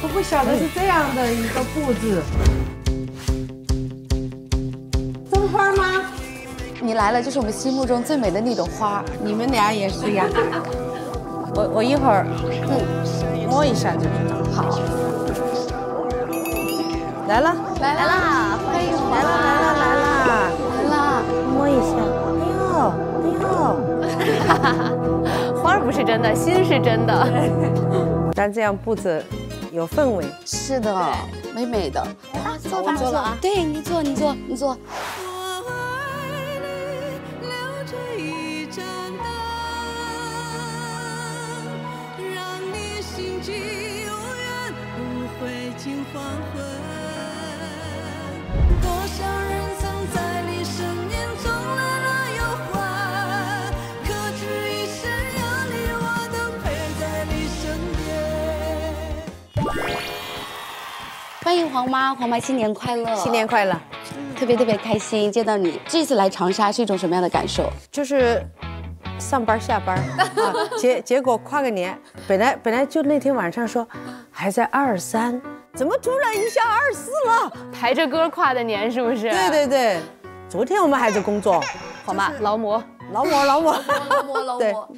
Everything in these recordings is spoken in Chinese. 我不晓得是这样的一个布置。真花吗？你来了就是我们心目中最美的那朵花。你们俩也是呀。我一会儿摸一下就知道。好。来了来了欢迎来了来了来了来了，摸一下。哎呦哎呦。 花不是真的，心是真的。但这样布置有氛围。是的，美美的。啊，坐吧，坐吧。对，你坐，你坐，你坐。多少人曾在你身边种了落又花。 欢迎黄妈，黄妈新年快乐！新年快乐！特别特别开心见到你。这次来长沙是一种什么样的感受？就是上班下班，啊、结果跨个年，本来就那天晚上说还在23，怎么突然一下24了？排着歌跨的年是不是？对对对，昨天我们还在工作。黄妈，劳模。 劳模，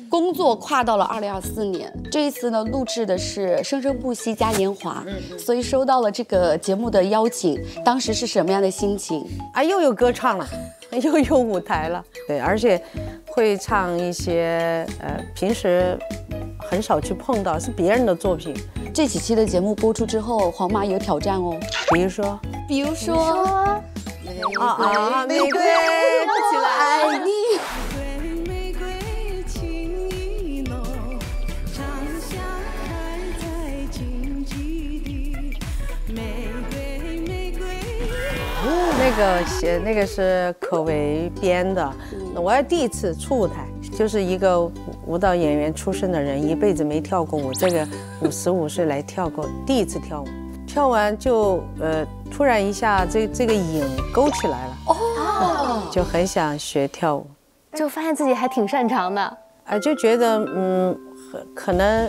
工作跨到了2024年。这一次呢，录制的是《生生不息》嘉年华，所以收到了这个节目的邀请，当时是什么样的心情？啊，又有歌唱了，又有舞台了，对，而且会唱一些平时很少去碰到，是别人的作品。这几期的节目播出之后，黄妈有挑战哦，比如说，玫瑰，不起来，爱你。 那个写那个是可为编的，我也第一次出舞台，就是一个舞蹈演员出身的人，一辈子没跳过舞，这个55岁来跳过，第一次跳舞，跳完就突然一下这个瘾勾起来了，哦，就很想学跳舞，就发现自己还挺擅长的，就觉得可能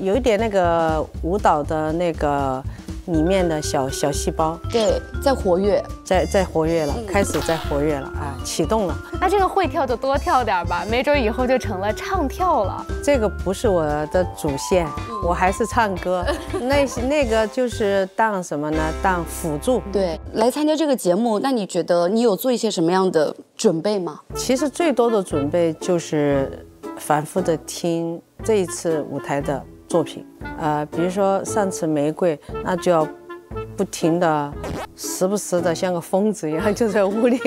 有一点那个舞蹈的那个。 里面的小细胞对，在活跃，在活跃了，开始在活跃了啊，启动了。那这个会跳就多跳点吧，没准以后就成了唱跳了。这个不是我的主线，我还是唱歌。那个就是当什么呢？当辅助。对，来参加这个节目，那你觉得你有做一些什么样的准备吗？其实最多的准备就是反复的听这一次舞台的。 作品，比如说上次玫瑰，那就要不停的，时不时的像个疯子一样就在屋里，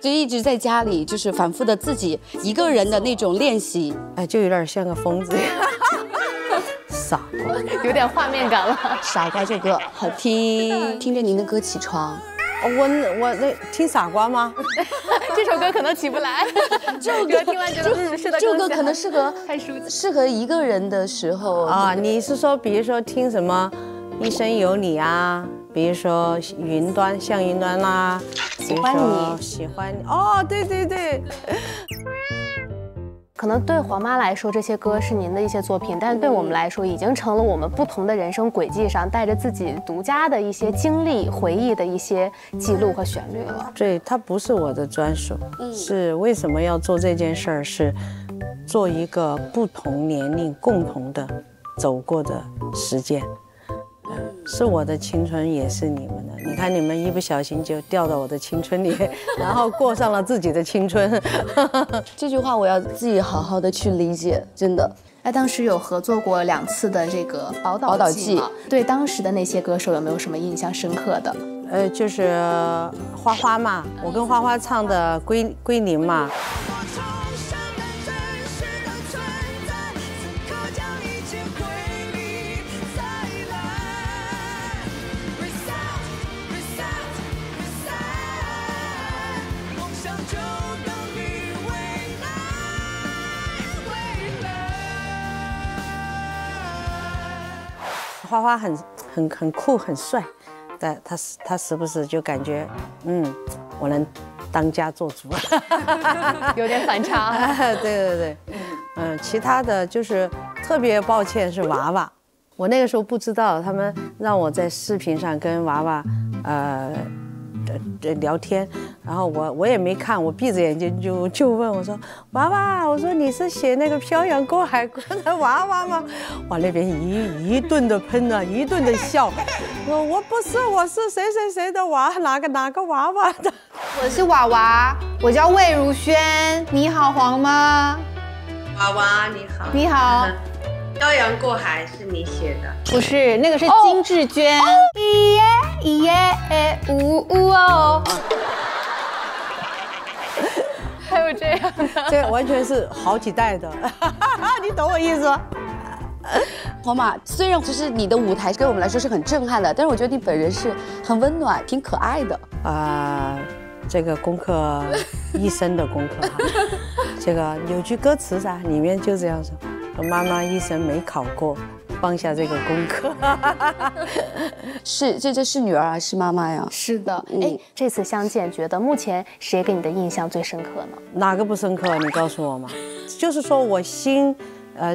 就一直在家里，就是反复的自己一个人的那种练习，哎，就有点像个疯子一样，傻瓜，有点画面感了。傻瓜这个好听，听着您的歌起床。 我那听傻瓜吗？这首歌可能起不来。这首歌听完觉得是的，这首歌可能适合一个人的时候啊。你是说，比如说听什么《一生有你》啊，比如说《云端》像云端啦，喜欢你，喜欢你。哦，对对对。可能对黄妈来说，这些歌是您的一些作品，但是对我们来说，已经成了我们不同的人生轨迹上带着自己独家的一些经历、回忆的一些记录和旋律了。对，它不是我的专属。是为什么要做这件事儿？是做一个不同年龄共同的走过的时间。是我的青春，也是你们的。你看，你们一不小心就掉到我的青春里，然后过上了自己的青春。这句话我要自己好好的去理解，真的。那当时有合作过2次的这个宝岛季，对当时的那些歌手有没有什么印象深刻的？就是花花嘛，我跟花花唱的《归零》嘛。 花花很酷很帅，但他时不时就感觉，我能当家做主，有点反差。对对对，其他的就是特别抱歉是娃娃，我那个时候不知道，他们让我在视频上跟娃娃，聊天，然后我也没看，我闭着眼睛就问我说：“娃娃，我说你是写那个漂洋过海过来娃娃吗？”往那边一顿的喷啊，一顿的笑。我不是，我是谁谁谁的娃，哪个娃娃的？我是娃娃，我叫魏如萱。你好，黄妈。娃娃你好。你好。漂洋过海是你写的？不是，那个是金志娟。咦耶哎呜呜哦，还有这样的，这完全是好几代的，你懂我意思吗？黄妈，虽然就是你的舞台对我们来说是很震撼的，但是我觉得你本人是很温暖、挺可爱的。这个功课，一生的功课。这个有句歌词啥，里面就这样说：“妈妈一生没考过。”放下这个功课，是这是女儿还是妈妈呀？是的，哎，这次相见，觉得目前谁给你的印象最深刻呢？哪个不深刻？你告诉我嘛。就是说我新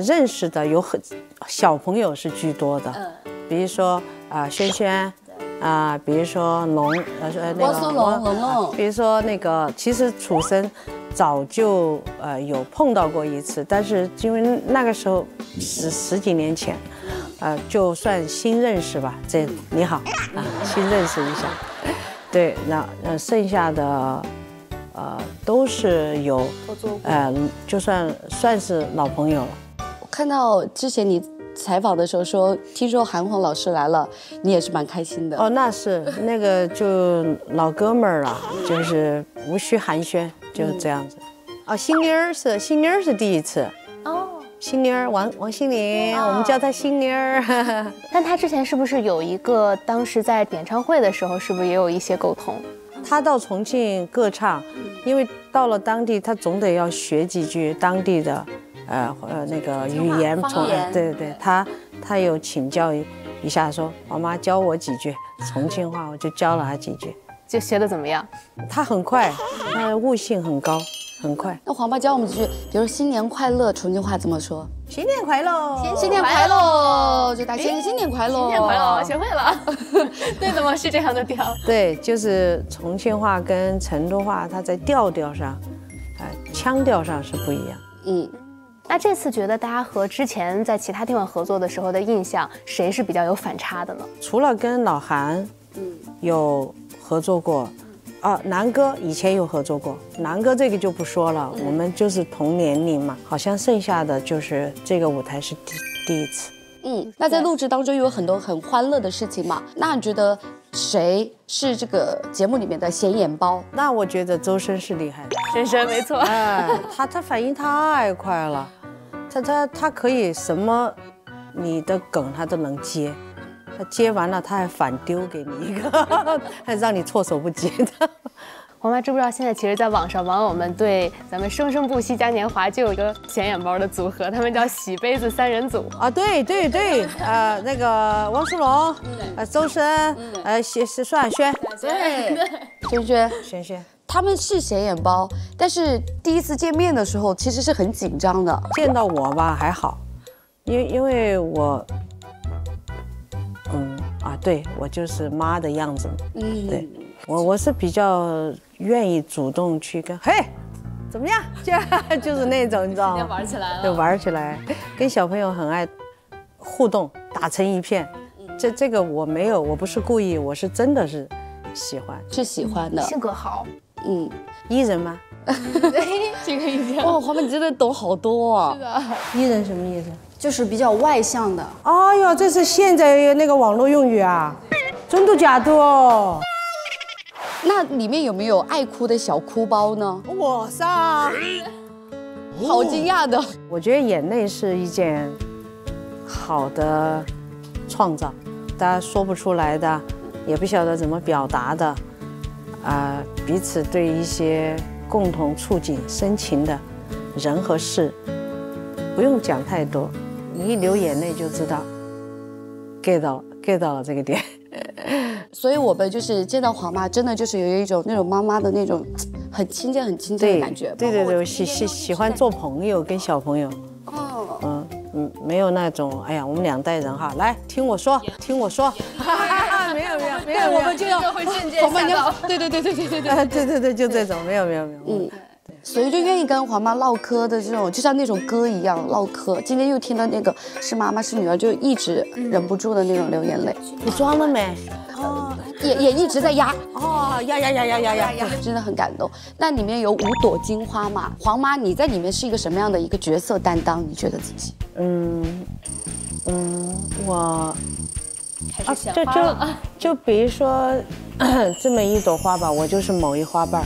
认识的有很小朋友是居多的，比如说萱萱啊，比如说龙那个龙，比如说那个其实楚生。早就有碰到过一次，但是因为那个时候十几年前，就算新认识吧。这你好啊，新认识一下。对，那剩下的都是有就算是老朋友了。我看到之前你采访的时候说，听说韩红老师来了，你也是蛮开心的。哦，那是那个就老哥们儿了，就是无需寒暄。就是这样子，哦，心妮儿是第一次哦，心妮儿王心凌，我们叫她心妮儿。但她之前是不是有一个当时在演唱会的时候，是不是也有一些沟通？她到重庆歌唱，因为到了当地，她总得要学几句当地的那个语言，对，她有请教一下说，妈妈教我几句重庆话，我就教了她几句。就学的怎么样？他很快，他的悟性很高，很快。那黄爸教我们几句，比如新年快乐，重庆话怎么说？新年快乐，新年快乐，就大家新年快乐，新年快乐，学会了。对的吗？是这样的调。对，就是重庆话跟成都话，它在调上，腔调上是不一样。嗯。那这次觉得大家和之前在其他地方合作的时候的印象，谁是比较有反差的呢？除了跟老韩，有。合作过，啊，南哥以前有合作过，南哥这个就不说了，我们就是同年龄嘛，好像剩下的就是这个舞台是第一次。嗯，那在录制当中有很多很欢乐的事情嘛，那你觉得谁是这个节目里面的显眼包？那我觉得周深是厉害的，深没错，哎，他反应太快了，他可以什么，你的梗他都能接。他接完了，他还反丢给你一个，还让你措手不及的。黄妈知不知道现在其实，在网上网友们对咱们《生生不息》嘉年华就有一个显眼包的组合，他们叫洗杯子三人组啊，对，那个汪苏泷，周深，萧亚轩，轩，他们是显眼包，但是第一次见面的时候其实是很紧张的。见到我吧还好，因为我。对我就是妈的样子，对我是比较愿意主动去跟，嘿，怎么样？就是那种，你知道吗？玩起来了，就玩起来，跟小朋友很爱互动，打成一片。这个我没有，我不是故意，我是真的是喜欢，是喜欢的，性格好，艺人吗？这个意见哦，黄妈你真的懂好多啊！是的，艺人什么意思？就是比较外向的。哎呦，这是现在那个网络用语啊，真的假的哦？那里面有没有爱哭的小哭包呢？我上，好惊讶的。我觉得眼泪是一件好的创造，大家说不出来的，也不晓得怎么表达的，彼此对一些共同触景生情的人和事，不用讲太多。你一流眼泪就知道 get 到了这个点，所以我们就是见到黄妈，真的就是有一种那种妈妈的那种很亲近、很亲近的感觉。对，我喜欢做朋友，跟小朋友。哦，没有那种哎呀，我们两代人哈，来听我说，听我说，没有没有没有，我们就会瞬间吓到，对，就这种，没有，嗯。 所以就愿意跟黄妈唠嗑的这种，就像那种歌一样唠嗑。今天又听到那个是妈妈是女儿，就一直忍不住的那种流眼泪。你装了没？哦，也一直在压。哦，压，真的很感动。那里面有5朵金花嘛？黄妈，你在里面是一个什么样的一个角色担当？你觉得自己？我开始想花了啊。就比如说这么1朵花吧，我就是某一花瓣。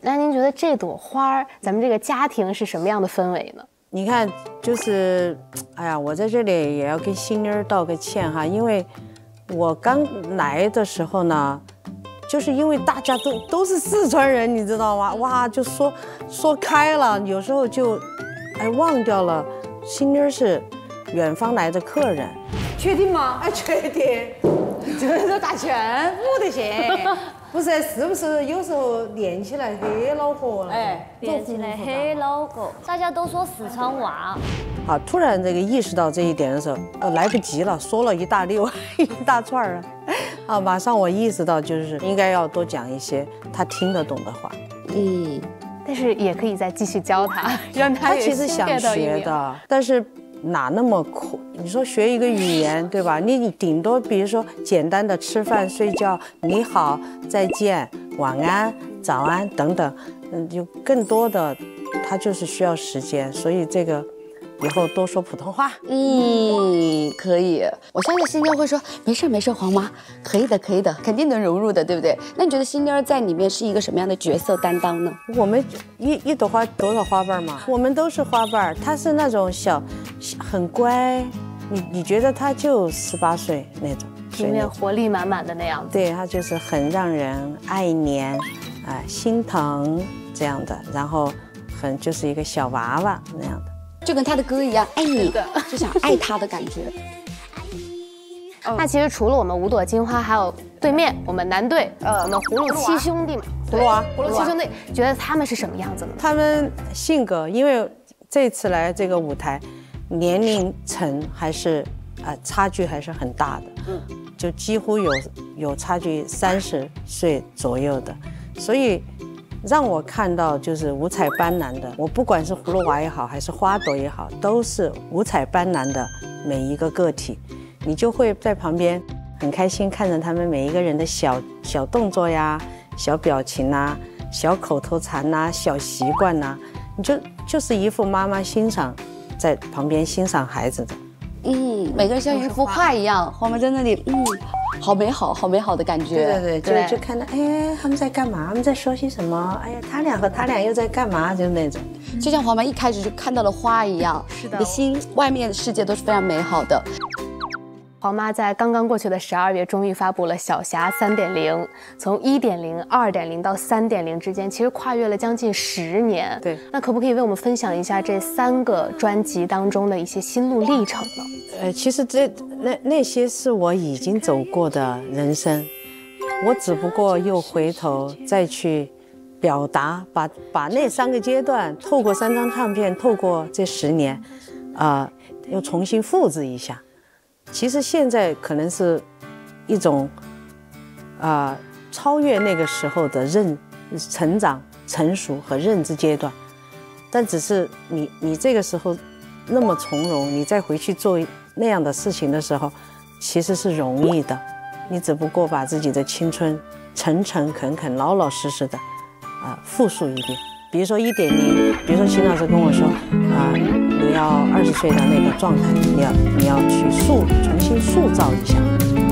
那您觉得这朵花，咱们这个家庭是什么样的氛围呢？你看，就是，哎呀，我在这里也要跟新妮儿道个歉哈，因为我刚来的时候呢，就是因为大家都是四川人，你知道吗？哇，就说开了，有时候就，哎，忘掉了新妮儿是远方来的客人。确定吗？哎，确定，这都打全部的行。不是，是不是有时候练起来很恼火了？哎，练起来很恼火。大家都说四川话。啊，突然这个意识到这一点的时候，来不及了，说了一大串啊，啊，马上我意识到就是应该要多讲一些他听得懂的话。嗯，但是也可以再继续教他，让他其实想学的，但是哪那么苦？你说学一个语言，对吧？你顶多比如说简单的吃饭、睡觉、你好、再见、晚安、早安等等，有更多的，它就是需要时间，所以这个。 以后多说普通话，嗯，可以。我相信新妮会说，没事，黄妈，可以的，肯定能融入的，对不对？那你觉得新妮在里面是一个什么样的角色担当呢？我们一朵花多少花瓣嘛，我们都是花瓣，她是那种小，很乖，你觉得她就18岁那种，里面活力满满的那样子。对，她就是很让人爱怜，啊，心疼这样的，然后很就是一个小娃娃那样的。 就跟他的歌一样，爱你，就想爱他的感觉。那其实除了我们5朵金花，还有对面我们男队，我们葫芦7兄弟嘛，葫芦七兄弟，觉得他们是什么样子呢？他们性格，因为这次来这个舞台，年龄层还是差距还是很大的，就几乎有差距30岁左右的，所以。 让我看到就是五彩斑斓的，我不管是葫芦娃也好，还是花朵也好，都是五彩斑斓的每一个个体，你就会在旁边很开心看着他们每一个人的小动作呀、小表情呐、小口头禅呐、小习惯呐，你就是一副妈妈欣赏，在旁边欣赏孩子的。嗯，每个人像一幅画一样，我们在那里，嗯。 好美好，好美好的感觉。对，就看到，哎，他们在干嘛？他们在说些什么？哎呀，他俩又在干嘛？就那种，就像黄妈一开始就看到了花一样，是的，外面的世界都是非常美好的。黄妈在刚刚过去的12月，终于发布了《小霞3.0》，从1.0、2.0到3.0之间，其实跨越了将近10年。对，那可不可以为我们分享一下这3个专辑当中的一些心路历程呢？其实那些是我已经走过的人生，我只不过又回头再去表达，把那3个阶段，透过3张唱片，透过这10年，又重新复制一下。 其实现在可能是一种，超越那个时候的成长、成熟和认知阶段，但只是你这个时候那么从容，你再回去做那样的事情的时候，其实是容易的，你只不过把自己的青春诚恳、老实实的复述一遍。比如说1.0，比如说邢老师跟我说你要20岁的那个状态，你要去重新塑造一下，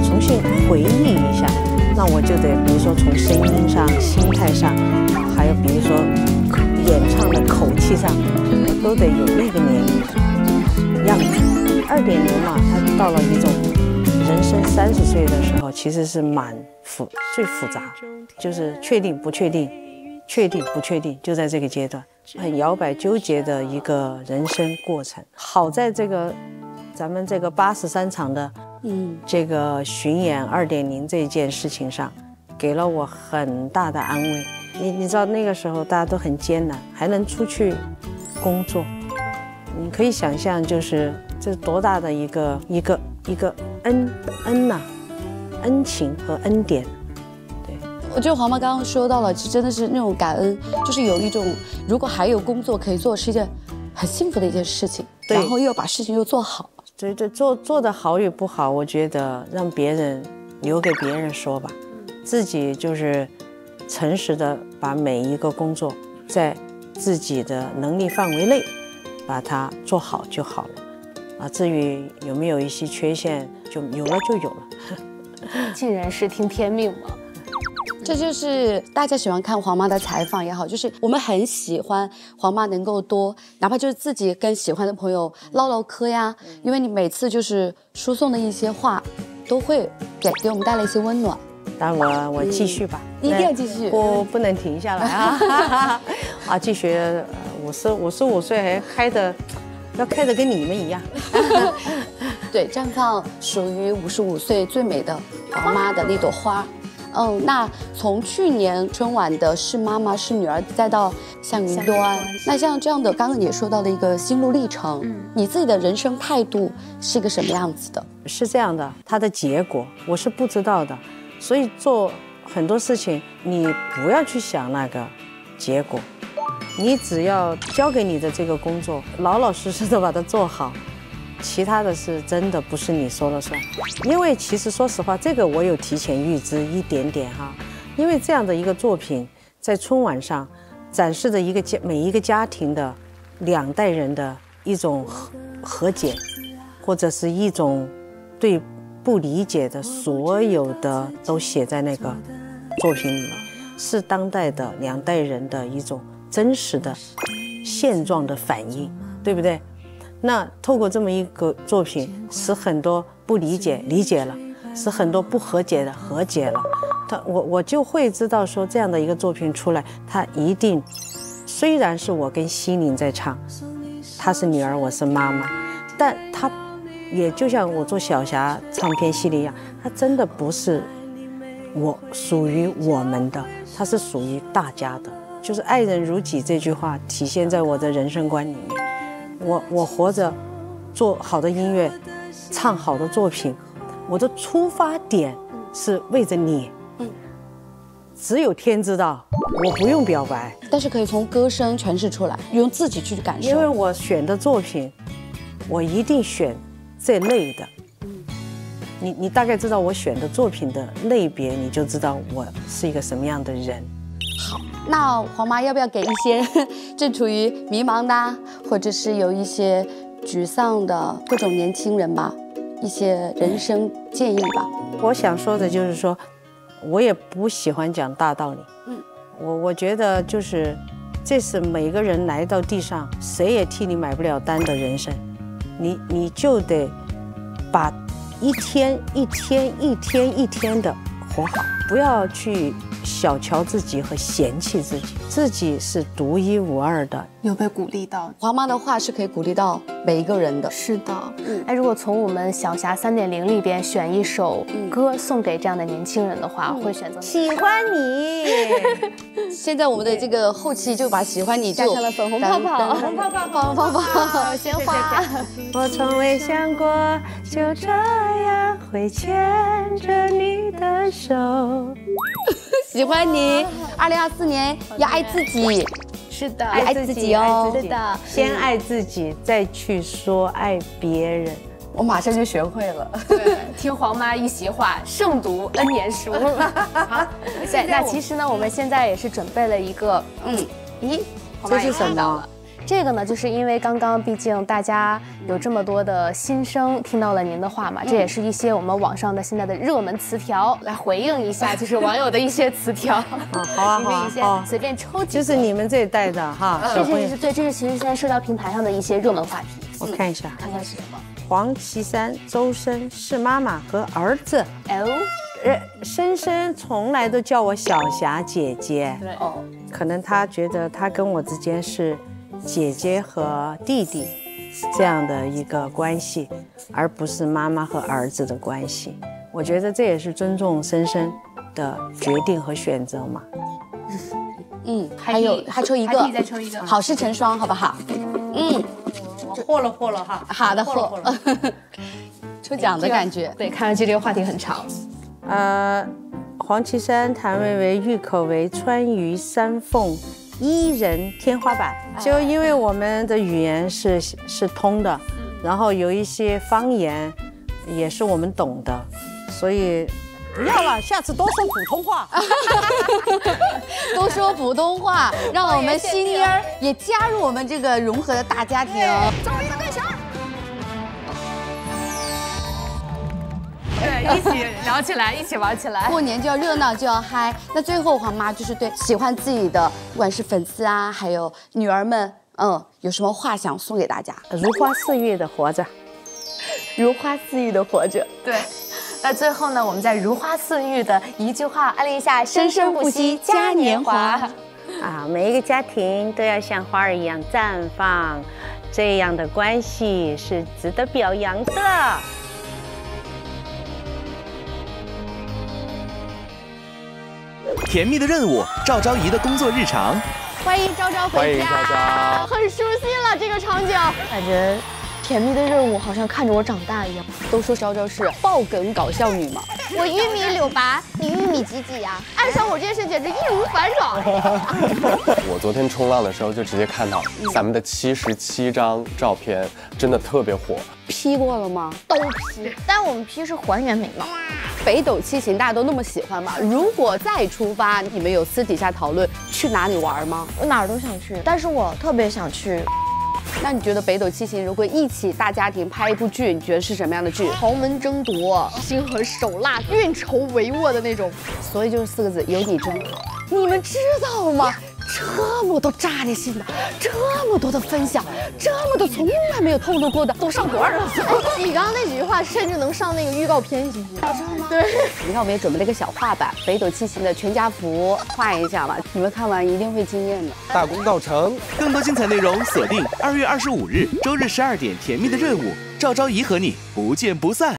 重新回忆一下。那我就得，比如说从声音上、心态上，还有比如说演唱的口气上，都得有那个年龄的样子。2.0嘛，它到了一种人生30岁的时候，其实是最复杂，就是确定不确定，确定不确定，就在这个阶段。 很摇摆纠结的一个人生过程。好在这个，咱们这个83场的，这个巡演2.0这件事情上，给了我很大的安慰。你知道那个时候大家都很艰难，还能出去工作，你可以想象，就是这是多大的一个恩呐、啊，恩情和恩典。对，我觉得黄妈刚刚说到了，真的是那种感恩，就是有一种如果还有工作可以做，是一件很幸福的一件事情。对，然后又把事情又做好。对对，做的好与不好，我觉得让别人留给别人说吧，自己就是诚实的把每一个工作在自己的能力范围内。 把它做好就好了，啊，至于有没有一些缺陷，就有了就有了。尽人事，听天命嘛。这就是大家喜欢看黄妈的采访也好，就是我们很喜欢黄妈能够多，哪怕就是自己跟喜欢的朋友唠唠嗑呀，因为你每次就是输送的一些话，都会给我们带来一些温暖。 那我继续吧，一定要继续，我不能停下来啊！啊，继续，55岁还要开得跟你们一样。对，绽放属于55岁最美的黄妈的那朵花。嗯，那从去年春晚的是妈妈是女儿，再到向云端，那像这样的，刚刚也说到了一个心路历程，你自己的人生态度是一个什么样子的？是这样的，它的结果我是不知道的。 所以做很多事情，你不要去想那个结果，你只要交给你的这个工作，老老实实的把它做好，其他的是真的不是你说了算。因为其实说实话，这个我有提前预知一点点哈，因为这样的一个作品在春晚上展示的每一个家庭的两代人的一种和解，或者是一种对。 不理解的所有的都写在那个作品里了，是当代的两代人的一种真实的现状的反应，对不对？那透过这么一个作品，使很多不理解理解了，使很多不和解的和解了。我就会知道说，这样的一个作品出来，它一定虽然是我跟希宁在唱，她是女儿，我是妈妈，但她。 也就像我做小霞唱片系列一样，它真的不是属于我们的，它是属于大家的。就是“爱人如己”这句话体现在我的人生观里面。我活着，做好的音乐，唱好的作品，我的出发点是为着你。嗯，只有天知道，我不用表白，但是可以从歌声诠释出来，用自己去感受。因为我选的作品，我一定选。 这类的，你大概知道我选的作品的类别，你就知道我是一个什么样的人。好，那黄妈要不要给一些正处于迷茫的，或者是有一些沮丧的各种年轻人吧，一些人生建议吧？我想说的就是说，我也不喜欢讲大道理。嗯，我觉得就是，这是每个人来到地上，谁也替你买不了单的人生。 你就得把一天一天的活好，不要去小瞧自己和嫌弃自己，自己是独一无二的。有被鼓励到，黄妈的话是可以鼓励到每一个人的。是的，哎，如果从我们小霞 3.0 里边选一首歌送给这样的年轻人的话，会选择喜欢你。现在我们的这个后期就把喜欢你加上了粉红泡泡，粉红泡泡，粉红泡泡，鲜花。我从未想过就这样会牵着你的手。喜欢你，2024年要爱自己。 是的，爱自己哦。是的，先爱自己，再去说爱别人。我马上就学会了。对，听黄妈一席话，胜读N年书。好，对，那其实呢，我们现在也是准备了一个，咦，这是什么？这个呢，就是因为刚刚毕竟大家有这么多的新生听到了您的话嘛，这也是一些我们网上的现在的热门词条，来回应一下，就是网友的一些词条。啊，好啊，好啊，随便抽几个。就是你们这一代的哈，是对，这是其实现在社交平台上的一些热门话题。我看一下，看看是什么？黄绮珊、周深是妈妈和儿子。深深从来都叫我小霞姐姐。对哦，可能他觉得他跟我之间是。 姐姐和弟弟这样的一个关系，而不是妈妈和儿子的关系。我觉得这也是尊重深深的决定和选择嘛。还有还抽一个，好事成双，好不好？嗯，我和了和了哈。好的，和了。抽奖的感觉。对，看上去这个话题很长。黄绮珊、谭维维、郁可唯、川渝、三凤。 一人天花板，就因为我们的语言是通的，然后有一些方言也是我们懂的，所以不要了，下次多说普通话，多说普通话，让我们新妮儿也加入我们这个融合的大家庭。找一个对象，对，一起聊起来，一起玩起来。过年就要热闹，就要嗨。那最后黄妈就是对喜欢自己的，不管是粉丝啊，还有女儿们，有什么话想送给大家？如花似玉的活着，如花似玉的活着。对。那最后呢，我们在如花似玉的一句话安利一下：生生不息嘉年华。啊，每一个家庭都要像花儿一样绽放，这样的关系是值得表扬的。 甜蜜的任务，赵昭仪的工作日常。欢迎昭昭回家，很熟悉了这个场景。感觉甜蜜的任务好像看着我长大一样。都说昭昭是爆梗搞笑女嘛，我玉米柳拔，你玉米几几呀？爱上我这件事简直易如反掌。我昨天冲浪的时候就直接看到咱们的77张照片，真的特别火。 P 过了吗？都 P， 但我们 P 是还原美貌。北斗七星大家都那么喜欢嘛？如果再出发，你们有私底下讨论去哪里玩吗？我哪儿都想去，但是我特别想去。那你觉得北斗七星如果一起大家庭拍一部剧，你觉得是什么样的剧？豪门争夺，心狠手辣，运筹帷幄的那种。所以就是4个字：有你真好。你们知道吗？ 这么多炸裂性的，这么多的分享，这么多从来没有透露过的，都上多少人了？你刚刚那几句话甚至能上那个预告片，你知道吗？对，你看我们也准备了一个小画板，北斗七星的全家福，画一下吧，你们看完一定会惊艳的。大功告成，更多精彩内容锁定2月25日周日12点，《甜蜜的任务》，赵昭仪和你不见不散。